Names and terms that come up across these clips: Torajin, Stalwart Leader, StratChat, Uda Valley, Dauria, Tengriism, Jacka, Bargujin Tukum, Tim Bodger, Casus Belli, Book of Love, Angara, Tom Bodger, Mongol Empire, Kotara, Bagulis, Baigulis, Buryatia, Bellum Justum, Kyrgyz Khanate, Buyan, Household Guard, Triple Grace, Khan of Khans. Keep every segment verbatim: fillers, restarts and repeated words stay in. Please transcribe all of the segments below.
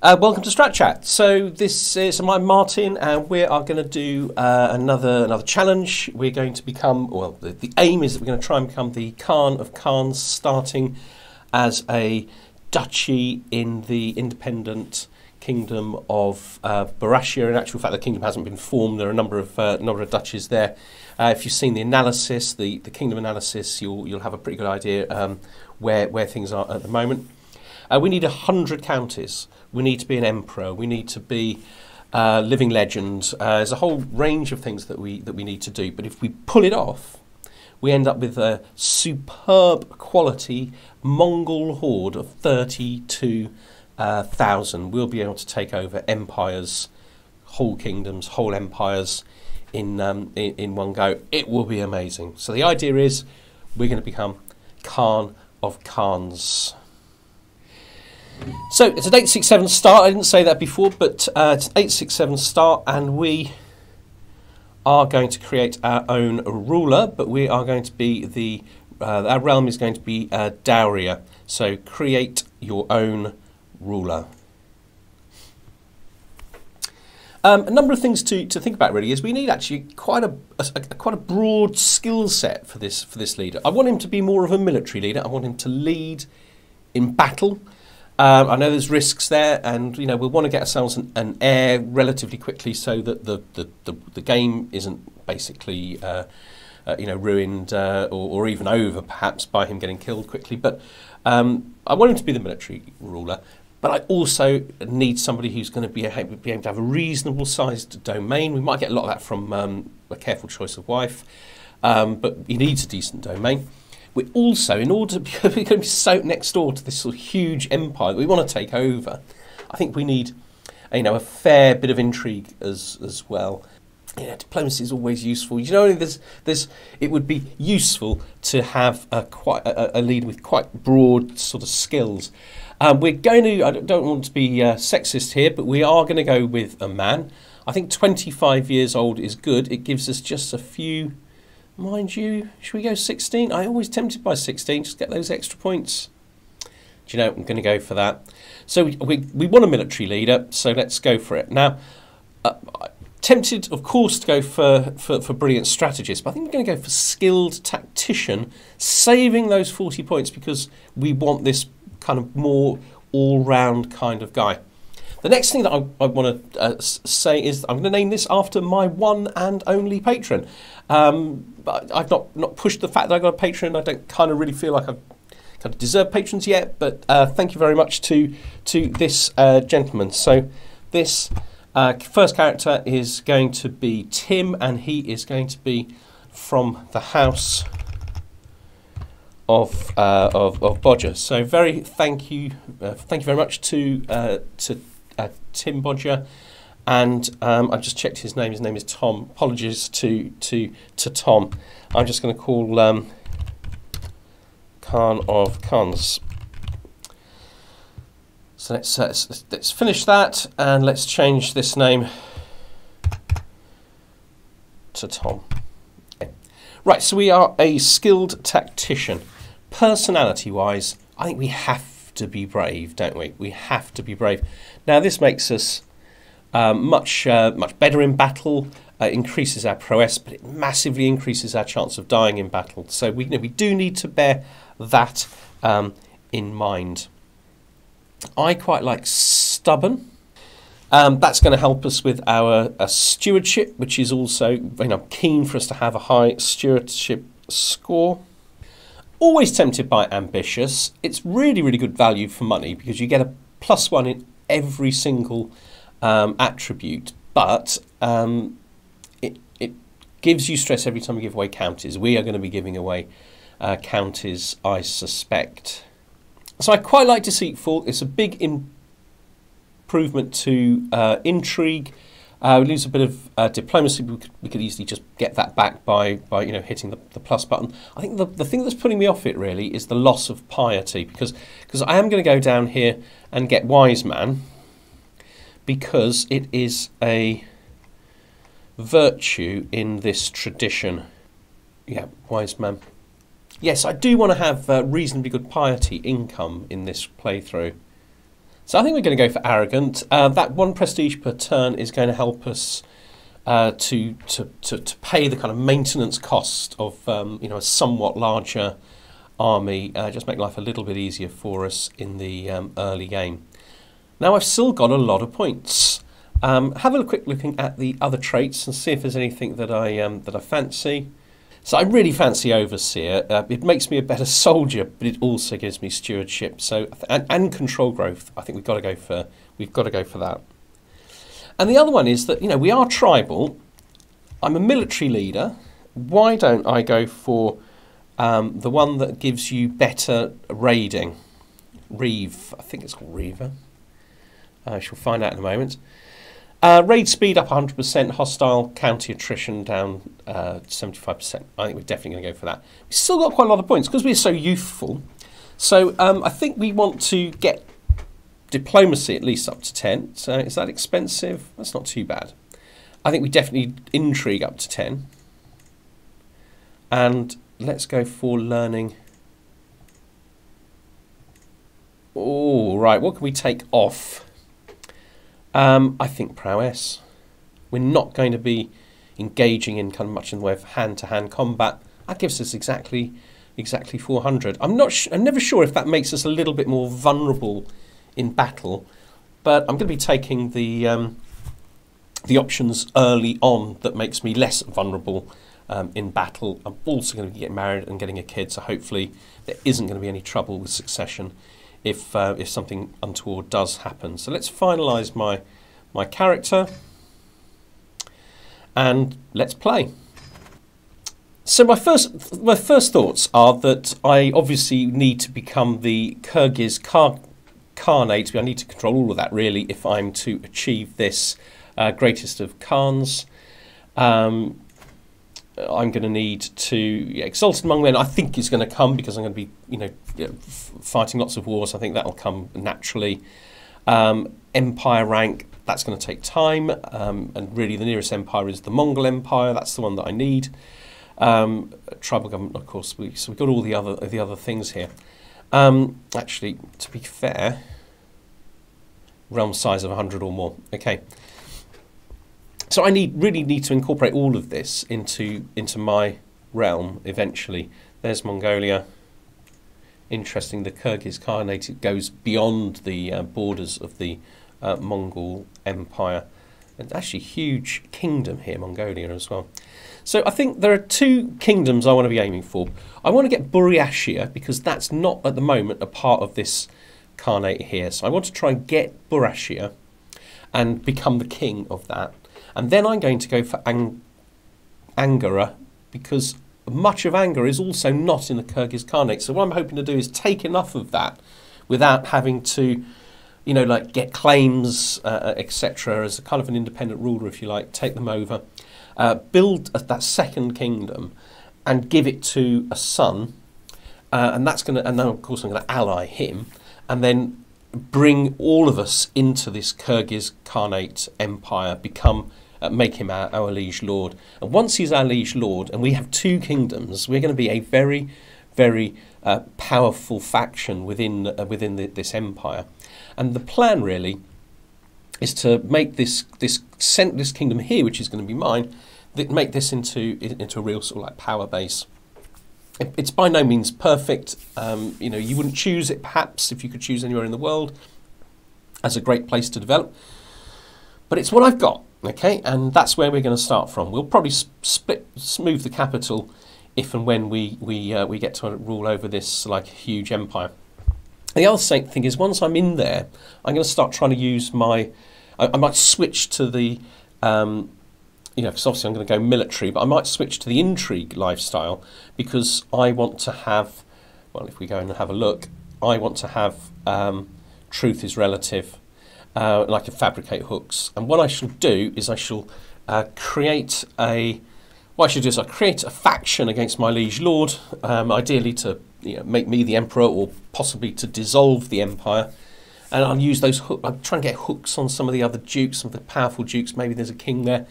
Uh, welcome to StratChat. So this is I'm Martin, and we are going to do uh, another another challenge. We're going to become, well, the, the aim is that we're going to try and become the Khan of Khans, starting as a duchy in the independent kingdom of uh, Buryatia. In actual fact, the kingdom hasn't been formed. There are a number of uh, number of duchies there. Uh, if you've seen the analysis, the the kingdom analysis, you'll you'll have a pretty good idea um, where where things are at the moment. Uh, we need a hundred counties. We need to be an emperor. We need to be uh, living legend. Uh, there's a whole range of things that we that we need to do. But if we pull it off, we end up with a superb quality Mongol horde of thirty-two thousand. Uh, we'll be able to take over empires, whole kingdoms, whole empires in, um, in in one go. It will be amazing. So the idea is we're going to become Khan of Khans. So it's an eight six seven start. I didn't say that before, but uh, it's an eight six seven start, and we are going to create our own ruler. But we are going to be the uh, our realm is going to be uh, Dauria. So create your own ruler. Um, a number of things to to think about really is we need actually quite a, a, a quite a broad skill set for this for this leader. I want him to be more of a military leader. I want him to lead in battle. Um, I know there's risks there, and you know we'll want to get ourselves an, an heir relatively quickly, so that the the, the, the game isn't basically uh, uh, you know ruined uh, or, or even over perhaps by him getting killed quickly. But um, I want him to be the military ruler, but I also need somebody who's going to be, a, be able to have a reasonable sized domain. We might get a lot of that from um, a careful choice of wife, um, but he needs a decent domain. We also, in order to be, we're going to be so next door to this sort of huge empire that we want to take over, I think we need, you know, a fair bit of intrigue as as well. You know, diplomacy is always useful. You know, there's there's it would be useful to have a quite a, a leader with quite broad sort of skills. Um, we're going to, I don't want to be uh, sexist here, but we are going to go with a man. I think twenty-five years old is good. It gives us just a few. Mind you, should we go sixteen? I'm always tempted by sixteen, just get those extra points. Do you know, I'm going to go for that. So we, we, we want a military leader, so let's go for it. Now, uh, tempted, of course, to go for, for, for brilliant strategist, but I think we're going to go for skilled tactician, saving those forty points because we want this kind of more all-round kind of guy. The next thing that I, I want to uh, say is I'm going to name this after my one and only patron. Um, I've not, not pushed the fact that I got a patron. I don't kind of really feel like I kind of deserve patrons yet, but uh, thank you very much to, to this uh, gentleman. So this uh, first character is going to be Tim, and he is going to be from the house of uh, of, of Bodger. So very thank you, uh, thank you very much to uh, to. Uh, Tim Bodger, and um, I've just checked his name. His name is Tom. Apologies to to to Tom. I'm just going to call um, Khan of Khans. So let's, uh, let's let's finish that, and let's change this name to Tom. Okay. Right. So we are a skilled tactician. Personality-wise, I think we have to be brave, don't we? We have to be brave. Now this makes us um, much uh, much better in battle, uh, increases our prowess, but it massively increases our chance of dying in battle. So we, you know, we do need to bear that um, in mind. I quite like stubborn. Um, that's going to help us with our, our stewardship, which is also, you know, keen for us to have a high stewardship score. Always tempted by ambitious. It's really, really good value for money because you get a plus one in every single um, attribute, but um, it, it gives you stress every time you give away counties. We are going to be giving away uh, counties, I suspect. So I quite like deceitful. It's a big improvement to uh, intrigue. Uh, we lose a bit of uh, diplomacy, but we could, we could easily just get that back by, by you know, hitting the, the plus button. I think the, the thing that's putting me off it really is the loss of piety, because because I am going to go down here and get wise man, because it is a virtue in this tradition. Yeah, wise man. Yes, I do want to have uh, reasonably good piety income in this playthrough. So I think we're going to go for arrogant. Uh, that one prestige per turn is going to help us uh, to, to to to pay the kind of maintenance cost of um, you know, a somewhat larger army. Uh, just make life a little bit easier for us in the um, early game. Now I've still got a lot of points. Um, have a quick look at the other traits and see if there's anything that I um, that I fancy. So I really fancy Overseer. Uh, it makes me a better soldier, but it also gives me stewardship. So and, and control growth. I think we've got to go for we've got to go for that. And the other one is that, you know, we are tribal. I'm a military leader. Why don't I go for um, the one that gives you better raiding? Reeve, I think it's called Reaver. I uh, shall find out in a moment. Uh, raid speed up one hundred percent, hostile county attrition down uh, seventy-five percent. I think we're definitely going to go for that. We've still got quite a lot of points because we're so youthful. So um, I think we want to get diplomacy at least up to ten. So is that expensive? That's not too bad. I think we definitely need intrigue up to ten. And let's go for learning. Oh, right. What can we take off? Um, I think prowess. We're not going to be engaging in kind of much in the way of hand-to-hand combat. That gives us exactly, exactly four hundred. I'm not. Sh I'm never sure if that makes us a little bit more vulnerable in battle, but I'm going to be taking the um, the options early on that makes me less vulnerable um, in battle. I'm also going to get married and getting a kid, so hopefully there isn't going to be any trouble with succession if uh, if something untoward does happen. So let's finalise my my character and let's play. So my first my first thoughts are that I obviously need to become the Kyrgyz Khanate. I need to control all of that really if I'm to achieve this uh, greatest of Khans. Um, I'm going to need to yeah, exalted among men. I think is going to come because I'm going to be, you know, fighting lots of wars. I think that'll come naturally. Um, empire rank, that's going to take time, um, and really the nearest empire is the Mongol Empire. That's the one that I need. Um, tribal government, of course. We, so we've got all the other the other things here. Um, actually, to be fair, realm size of one hundred or more. Okay. So I need really need to incorporate all of this into into my realm eventually. There's Mongolia. Interesting, the Kyrgyz Khanate goes beyond the uh, borders of the uh, Mongol Empire. And actually, huge kingdom here, Mongolia as well. So I think there are two kingdoms I want to be aiming for. I want to get Buryatia because that's not at the moment a part of this Khanate here. So I want to try and get Buryatia and become the king of that. And then I'm going to go for Ang Angara because much of Angara is also not in the Kyrgyz Khanate. So what I'm hoping to do is take enough of that without having to, you know, like get claims, uh, et cetera, as a kind of an independent ruler, if you like, take them over, uh, build a, that second kingdom and give it to a son. Uh, and that's going to, and then of course I'm going to ally him and then bring all of us into this Kyrgyz Khanate empire, become Uh, make him our, our liege lord. And once he's our liege lord and we have two kingdoms, we're going to be a very, very uh, powerful faction within uh, within the, this empire. And the plan really is to make this this this kingdom here, which is going to be mine, that make this into into a real sort of like power base. It, it's by no means perfect. Um, you know, you wouldn't choose it perhaps if you could choose anywhere in the world as a great place to develop. But it's what I've got. Okay, and that's where we're going to start from. We'll probably split, move the capital if and when we we uh, we get to rule over this like huge empire. The other thing is, once I'm in there, I'm going to start trying to use my. I, I might switch to the, um, you know, because obviously I'm going to go military, but I might switch to the intrigue lifestyle because I want to have. Well, if we go and have a look, I want to have um, truth is relative. Uh, and I can fabricate hooks. And what I shall do is I shall uh, create a. What I should do is I create a faction against my liege lord, um, ideally to, you know, make me the emperor or possibly to dissolve the empire. And I'll use those hooks. I'll try and get hooks on some of the other dukes, some of the powerful dukes. Maybe there's a king there.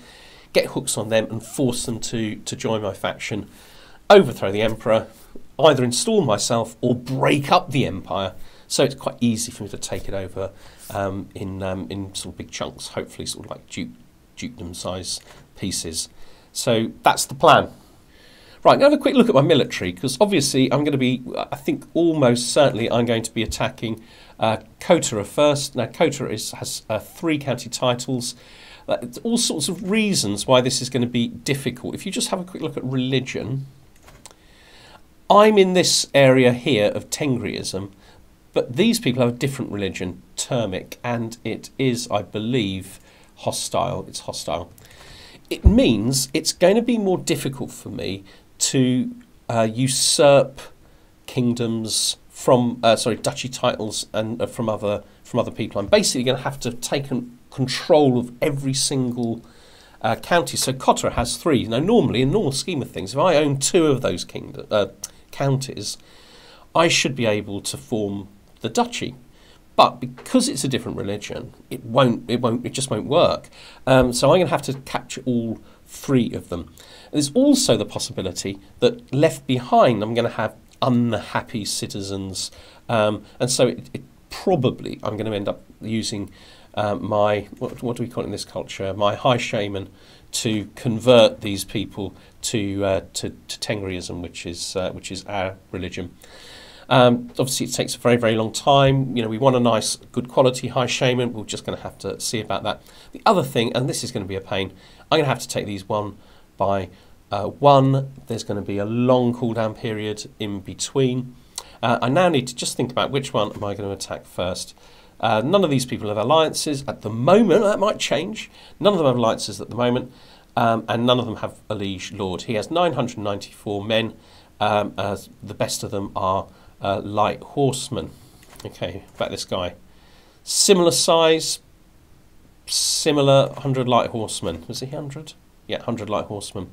Get hooks on them and force them to to join my faction, overthrow the emperor, either install myself or break up the empire. So it's quite easy for me to take it over um, in um, in sort of big chunks, hopefully sort of like duke, dukedom size pieces. So that's the plan. Right, I'm going to have a quick look at my military, because obviously I'm going to be, I think almost certainly I'm going to be attacking uh, Kotara first. Now Kotara is, has uh, three county titles. Uh, all sorts of reasons why this is going to be difficult. If you just have a quick look at religion, I'm in this area here of Tengriism, but these people have a different religion, Turmic, and it is, I believe, hostile. It's hostile. It means it's going to be more difficult for me to uh, usurp kingdoms from, uh, sorry, duchy titles and uh, from other from other people. I'm basically going to have to take an, control of every single uh, county. So Kotara has three. Now, normally, in normal scheme of things, if I own two of those kingdom, uh, counties, I should be able to form the duchy. But because it's a different religion, it won't. It won't. It just won't work. Um, so I'm going to have to capture all three of them. And there's also the possibility that left behind, I'm going to have unhappy citizens, um, and so it, it probably I'm going to end up using uh, my what, what do we call it in this culture? My high shaman to convert these people to uh, to, to Tengriism, which is uh, which is our religion. Um, obviously, it takes a very, very long time. You know, we want a nice, good quality high shaman. We're just going to have to see about that. The other thing, and this is going to be a pain, I'm going to have to take these one by uh, one. There's going to be a long cooldown period in between. Uh, I now need to just think about which one am I going to attack first. Uh, none of these people have alliances at the moment. That might change. None of them have alliances at the moment, um, and none of them have a liege lord. He has nine hundred ninety-four men. Um, as the best of them are. Uh, light horsemen. Okay, about this guy. Similar size, similar one hundred light horsemen. Was he one hundred? Yeah, one hundred light horsemen.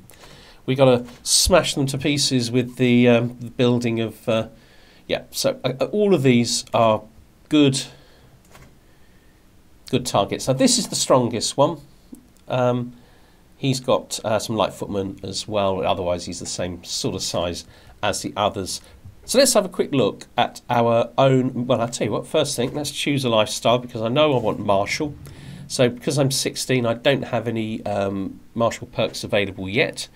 We got to smash them to pieces with the, um, the building of... Uh, yeah, so uh, all of these are good, good targets. Now this is the strongest one. Um, he's got uh, some light footmen as well. Otherwise he's the same sort of size as the others. So let's have a quick look at our own, well, I'll tell you what, first thing, let's choose a lifestyle, because I know I want martial. So because I'm sixteen, I don't have any um, martial perks available yet.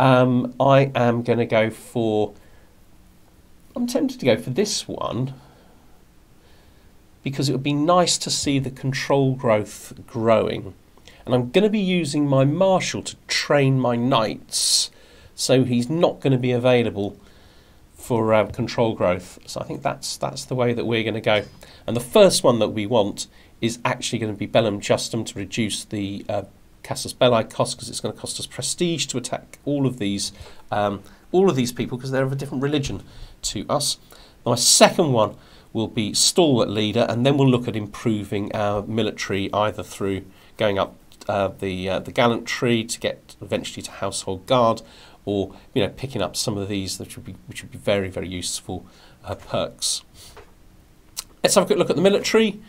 Um, I am going to go for, I'm tempted to go for this one, because it would be nice to see the control growth growing. And I'm going to be using my martial to train my knights, so he's not going to be available for um, control growth. So I think that's that's the way that we're going to go. And the first one that we want is actually going to be Bellum Justum, to reduce the uh, Casus Belli cost, because it's going to cost us prestige to attack all of these um, all of these people, because they're of a different religion to us. My second one will be Stalwart Leader, and then we'll look at improving our military either through going up uh, the uh, the gallantry to get eventually to Household Guard, or you know, picking up some of these, which would be which would be very very useful uh, perks. Let's have a quick look at the military.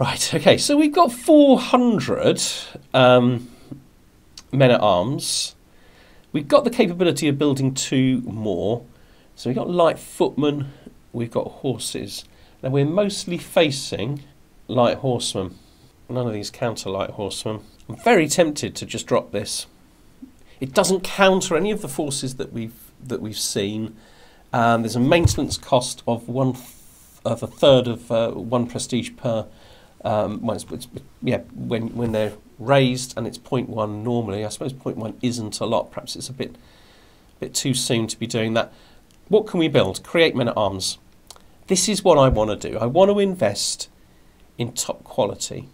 Right, okay, so we've got four hundred um, men at arms. We've got the capability of building two more. So we've got light footmen, we've got horses. Now we're mostly facing light horsemen. None of these counter light horsemen. I'm very tempted to just drop this. It doesn't counter any of the forces that we've that we've seen. Um, there's a maintenance cost of one th of a third of uh, one prestige per. Um, well, it's, it's, yeah, when when they're raised, and it's zero point one normally. I suppose zero point one isn't a lot. Perhaps it's a bit bit too soon to be doing that. What can we build? Create men at arms. This is what I want to do. I want to invest in top quality,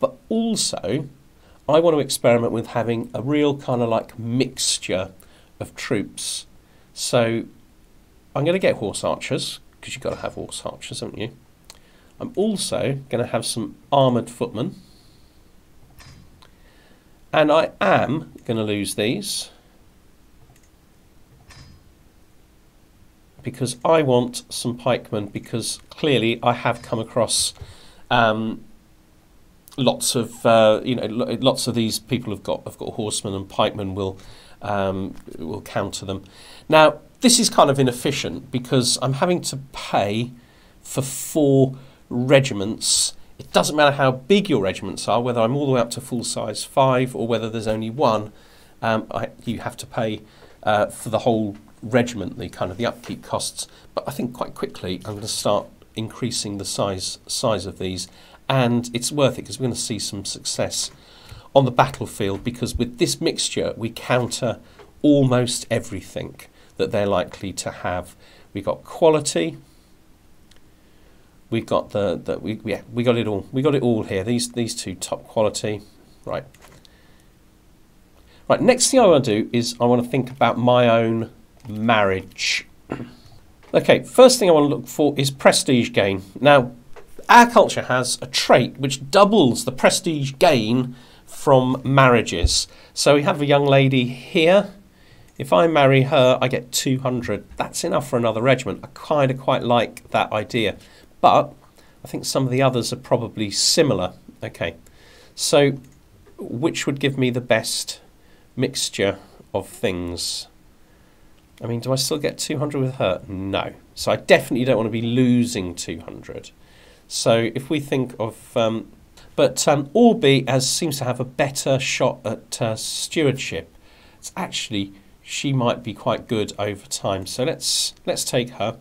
but also I want to experiment with having a real kind of like mixture of troops. So I'm going to get horse archers, because you've got to have horse archers, haven't you? I'm also going to have some armoured footmen. And I am going to lose these, because I want some pikemen, because clearly I have come across... Um, Lots of uh, you know, lots of these people have got have got horsemen, and pikemen will um, will counter them. Now This is kind of inefficient because I'm having to pay for four regiments. It doesn't matter how big your regiments are, whether I'm all the way up to full size five or whether there's only one, um, I, you have to pay uh, for the whole regiment, the kind of the upkeep costs. But I think quite quickly I'm going to start increasing the size size of these, and it's worth it because we're going to see some success on the battlefield, because with this mixture we counter almost everything that they're likely to have. We got quality, we got the, the we, yeah, we got it all we got it all here. These these two, top quality. Right right next thing I want to do is I want to think about my own marriage. Okay, first thing I want to look for is prestige gain. Now, our culture has a trait which doubles the prestige gain from marriages. So we have a young lady here. If I marry her, I get two hundred. That's enough for another regiment. I kind of quite like that idea, but I think some of the others are probably similar. Okay, so which would give me the best mixture of things? I mean, do I still get two hundred with her? No. So I definitely don't want to be losing two hundred. So if we think of... Um, but um, Orby as seems to have a better shot at uh, stewardship. It's actually, she might be quite good over time. So let's, let's take her,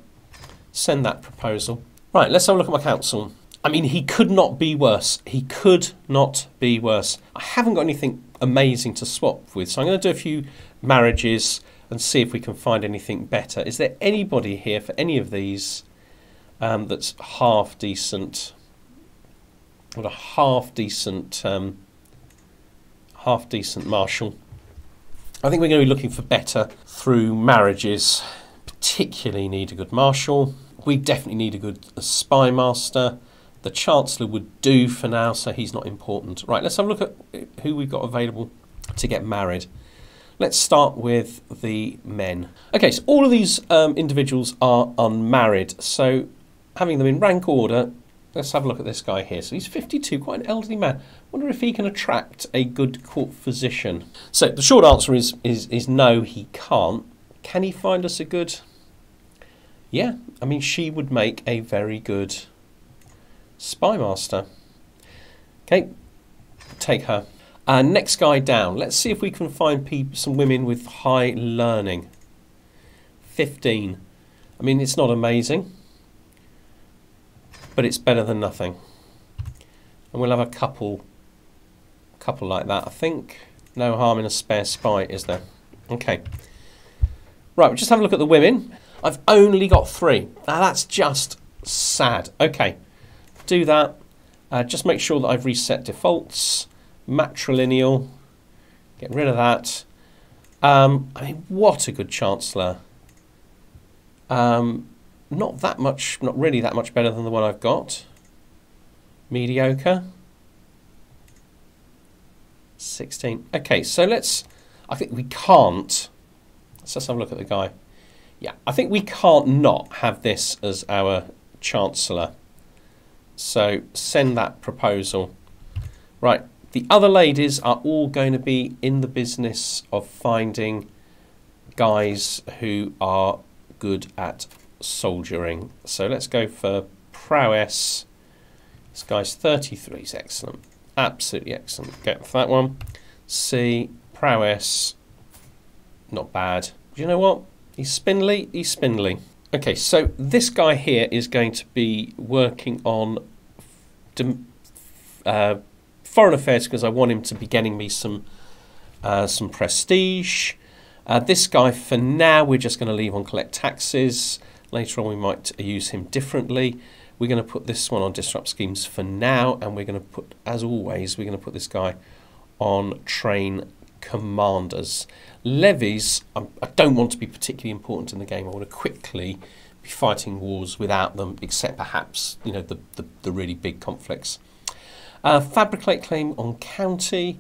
send that proposal. Right, let's have a look at my council. I mean, he could not be worse. He could not be worse. I haven't got anything amazing to swap with, so I'm going to do a few marriages and see if we can find anything better. Is there anybody here for any of these um, that's half decent? What a half decent, um, half decent marshal. I think we're going to be looking for better through marriages. Particularly need a good marshal. We definitely need a good a spy master. The chancellor would do for now, so he's not important. Right, let's have a look at who we've got available to get married. Let's start with the men. Okay, so all of these um, individuals are unmarried, so having them in rank order, let's have a look at this guy here. So he's fifty-two, quite an elderly man. I wonder if he can attract a good court physician. So the short answer is, is, is no, he can't. Can he find us a good... Yeah, I mean, she would make a very good spy master. Okay, take her. Uh, next guy down. Let's see if we can find people, some women with high learning. fifteen. I mean, it's not amazing, but it's better than nothing. And we'll have a couple, couple like that, I think. No harm in a spare spy, is there? Okay. Right, we'll just have a look at the women. I've only got three. Now, that's just sad. Okay, do that. Uh, just make sure that I've reset defaults. Matrilineal, get rid of that. Um, I mean, what a good chancellor. Um, not that much, not really that much better than the one I've got. Mediocre. sixteen. Okay, so let's, I think we can't, let's just have a look at the guy. Yeah, I think we can't not have this as our chancellor. So send that proposal. Right. The other ladies are all going to be in the business of finding guys who are good at soldiering. So let's go for prowess. This guy's thirty-three, he's excellent. Absolutely excellent. Go for that one. C, prowess. Not bad. Do you know what? He's spindly, he's spindly. Okay, so this guy here is going to be working on... Uh, Foreign Affairs, because I want him to be getting me some uh, some prestige. Uh, this guy, for now, we're just going to leave on collect taxes. Later on, we might use him differently. We're going to put this one on disrupt schemes for now, and we're going to put, as always, we're going to put this guy on train commanders. Levies, I'm, I don't want to be particularly important in the game. I want to quickly be fighting wars without them, except perhaps, you know, the, the, the really big conflicts. Uh, fabricate claim on county,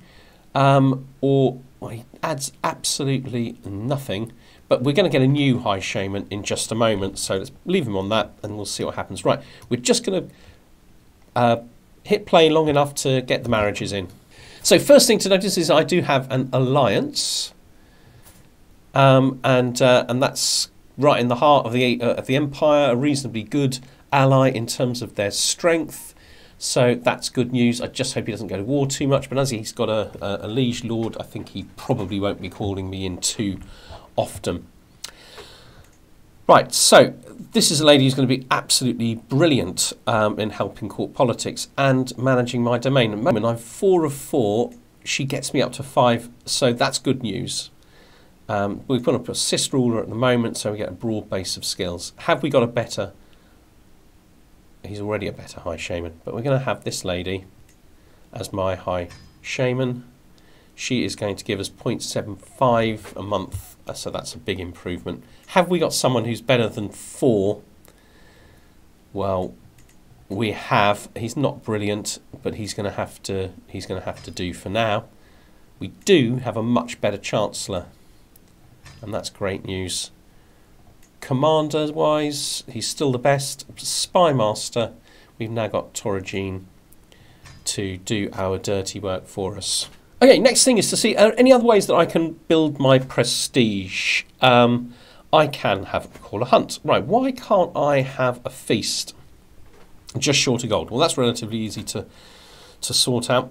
um, or well, he adds absolutely nothing, but we're going to get a new high shaman in just a moment, so let's leave him on that and we'll see what happens. Right, we're just going to uh, hit play long enough to get the marriages in. So first thing to notice is I do have an alliance, um, and, uh, and that's right in the heart of the, uh, of the empire, a reasonably good ally in terms of their strength. So that's good news. I just hope he doesn't go to war too much. But as he's got a, a liege lord, I think he probably won't be calling me in too often. Right, so this is a lady who's going to be absolutely brilliant um, in helping court politics and managing my domain. At the moment, I'm four of four. She gets me up to five, so that's good news. Um, we've put up a assist ruler at the moment, so we get a broad base of skills. Have we got a better... He's already a better high shaman, but we're going to have this lady as my high shaman. She is going to give us zero point seven five a month, so that's a big improvement. Have we got someone who's better than four? Well, we have. He's not brilliant, but he's going to have to. He's going to have to do for now. We do have a much better chancellor, and that's great news. Commander-wise, he's still the best. Spy master, we've now got Torajin to do our dirty work for us. Okay, next thing is to see any other ways that I can build my prestige. Um, I can have call a hunt. Right, why can't I have a feast? Just short of gold. Well, that's relatively easy to, to sort out.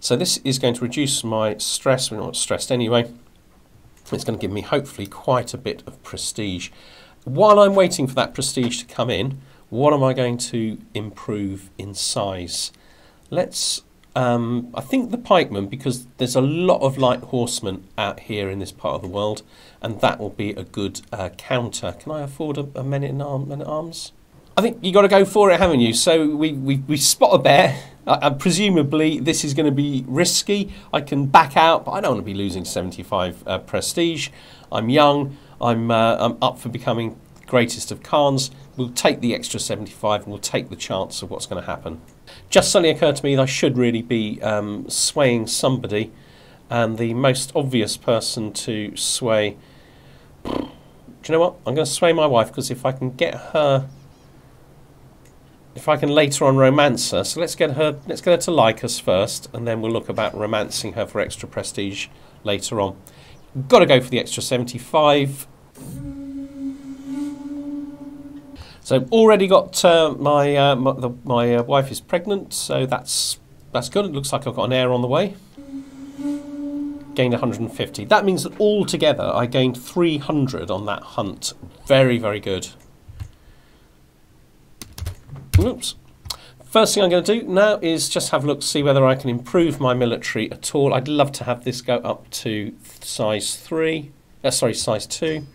So this is going to reduce my stress. We're not stressed anyway. It's going to give me, hopefully, quite a bit of prestige. While I'm waiting for that prestige to come in, what am I going to improve in size? Let's... Um, I think the pikemen, because there's a lot of light horsemen out here in this part of the world, and that will be a good uh, counter. Can I afford a, a men in arm, men at arms? I think you got to go for it, haven't you? So we, we, we spot a bear. Uh, and presumably this is going to be risky. I can back out, but I don't want to be losing seventy-five uh, prestige. I'm young. I'm, uh, I'm up for becoming greatest of Khans. We'll take the extra seventy-five and we'll take the chance of what's going to happen. Just suddenly occurred to me that I should really be um, swaying somebody, and the most obvious person to sway... Do you know what? I'm going to sway my wife, because if I can get her... If I can later on romance her, so let's get her, let's get her to like us first, and then we'll look about romancing her for extra prestige later on. Got to go for the extra seventy-five. So I've already got uh, my uh, my, the, my uh, wife is pregnant, so that's that's good. It looks like I've got an heir on the way. Gained one hundred and fifty. That means that altogether I gained three hundred on that hunt. Very, very good. Oops. First thing I'm going to do now is just have a look, see whether I can improve my military at all. I'd love to have this go up to size three. Uh, sorry, size two.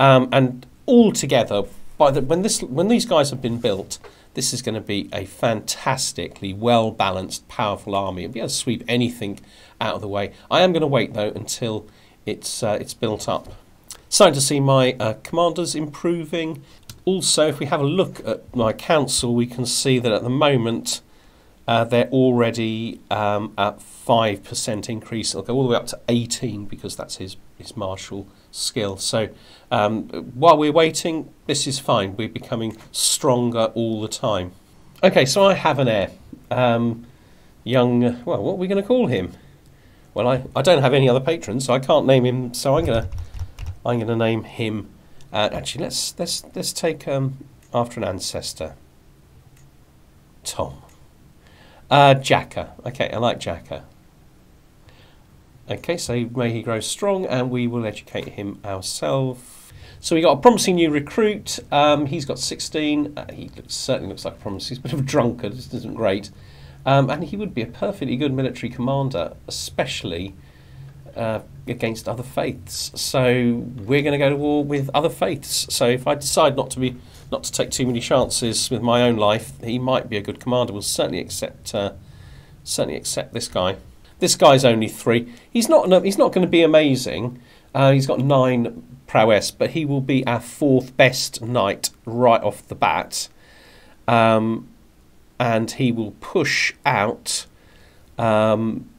Um, and altogether. By the, when this, when these guys have been built, this is going to be a fantastically well-balanced, powerful army. It'll be able to sweep anything out of the way. I am going to wait, though, until it's, uh, it's built up. Starting to see my uh, commanders improving. Also, if we have a look at my council, we can see that at the moment uh, they're already um, at five percent increase. It'll go all the way up to eighteen because that's his, his martial skill. So um, while we're waiting, this is fine. We're becoming stronger all the time. Okay, so I have an heir. Um, young, well, what are we going to call him? Well, I, I don't have any other patrons, so I can't name him. So I'm going to I'm going to name him. Uh, actually, let's let's let's take um, after an ancestor. Tom. Uh, Jacka. Okay, I like Jacka. Okay, so may he grow strong, and we will educate him ourselves. So we got a promising new recruit. Um, he's got sixteen. Uh, he looks, certainly looks like a promise. He's a bit of a drunkard. This isn't great. Um, and he would be a perfectly good military commander, especially uh, against other faiths. So we're going to go to war with other faiths. So if I decide not to be, not to take too many chances with my own life, he might be a good commander. We'll certainly accept, uh, certainly accept this guy. This guy's only three. He's not. He's not going to be amazing. Uh, he's got nine prowess, but he will be our fourth best knight right off the bat, um, and he will push out um,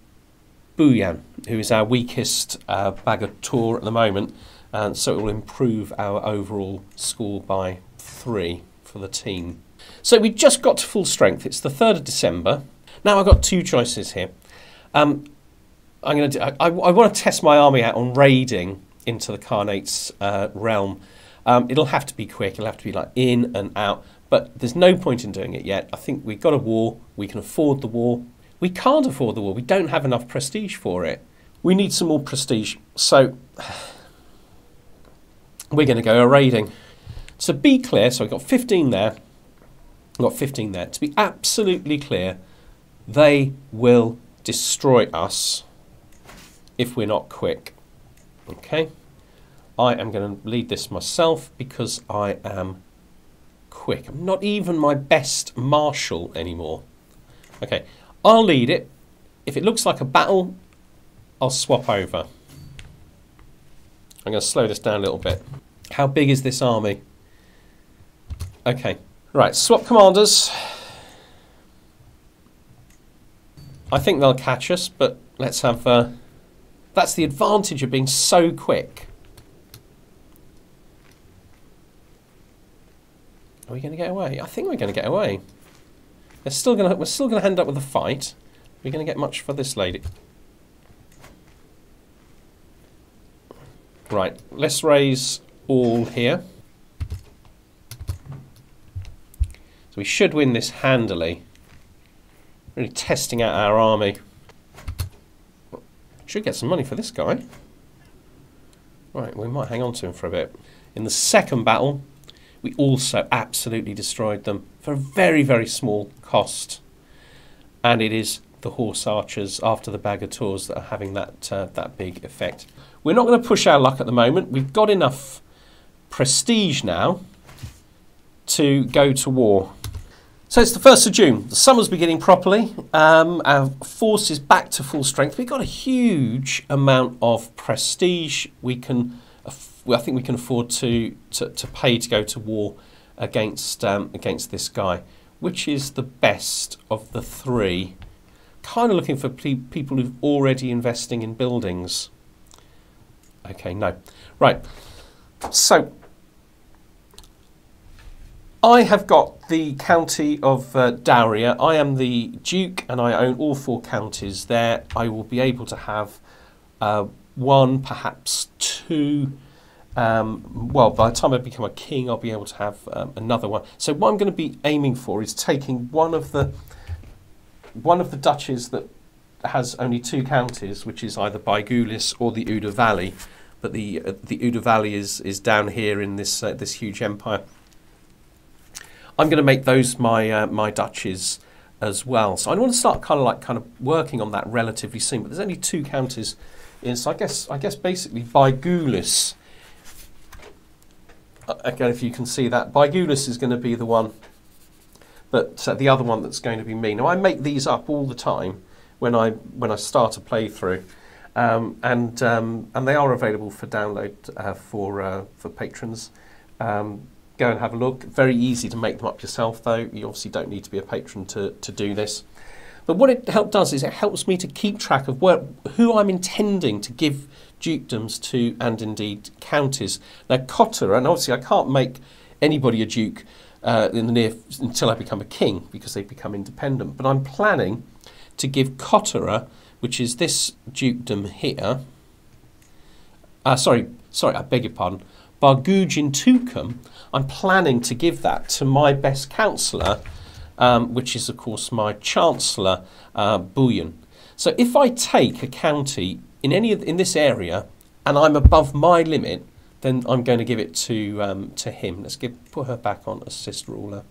Buyan, who is our weakest uh, Bagulis at the moment, and so it will improve our overall score by three for the team. So we just got to full strength. It's the third of December. Now I've got two choices here. Um, I'm going to. I, I want to test my army out on raiding into the Khanate's uh, realm. Um, it'll have to be quick. It'll have to be like in and out. But there's no point in doing it yet. I think we've got a war. We can afford the war. We can't afford the war. We don't have enough prestige for it. We need some more prestige. So we're going to go raiding. To be clear, so I've got fifteen there. I've got fifteen there. To be absolutely clear, they will destroy us if we're not quick. Okay. I am going to lead this myself because I am quick. I'm not even my best marshal anymore. Okay, I'll lead it. If it looks like a battle, I'll swap over. I'm going to slow this down a little bit. How big is this army? Okay, right, swap commanders. I think they'll catch us, but let's have... Uh, that's the advantage of being so quick. Are we going to get away? I think we're going to get away. They're still going to, we're still going to end up with a fight. We're going to get much for this lady. Right, let's raise all here. So we should win this handily. Really testing out our army. Should get some money for this guy. Right, we might hang on to him for a bit. In the second battle, we also absolutely destroyed them for a very, very small cost. And it is the horse archers after the Bagators that are having that, uh, that big effect. We're not going to push our luck at the moment. We've got enough prestige now to go to war. So it's the first of June. The summer's beginning properly. Um, our force is back to full strength. We've got a huge amount of prestige. We can... I think we can afford to, to, to pay to go to war against, um, against this guy, which is the best of the three. Kind of looking for pe people who've already investing in buildings. Okay, no. Right, so I have got the county of uh, Dauria. I am the Duke and I own all four counties there. I will be able to have uh, one, perhaps two... Um, well, by the time I become a king, I'll be able to have um, another one. So what I'm going to be aiming for is taking one of the one of the duchies that has only two counties, which is either Baigulis or the Uda Valley. But the uh, the Uda Valley is is down here in this uh, this huge empire. I'm going to make those my uh, my duchies as well. So I want to start kind of like kind of working on that relatively soon. But there's only two counties in, so I guess I guess basically Baigulis. Again, if you can see that, Baigulis is going to be the one, but uh, the other one that's going to be me. Now, I make these up all the time when I when I start a playthrough, um, and um, and they are available for download uh, for uh, for patrons. Um, go and have a look. Very easy to make them up yourself, though. You obviously don't need to be a patron to to do this. But what it help does is it helps me to keep track of where, who I'm intending to give dukedoms to, and indeed counties. Now Kotara, and obviously I can't make anybody a duke uh, in the near until I become a king because they become independent. But I'm planning to give Kotara, which is this dukedom here. Uh, sorry, sorry, I beg your pardon. Bargujin Tukum. I'm planning to give that to my best councillor, um, which is of course my chancellor, uh, Buyan. So if I take a county in any of, in this area, and I'm above my limit, then I'm going to give it to um, to him. Let's give put her back on assist ruler.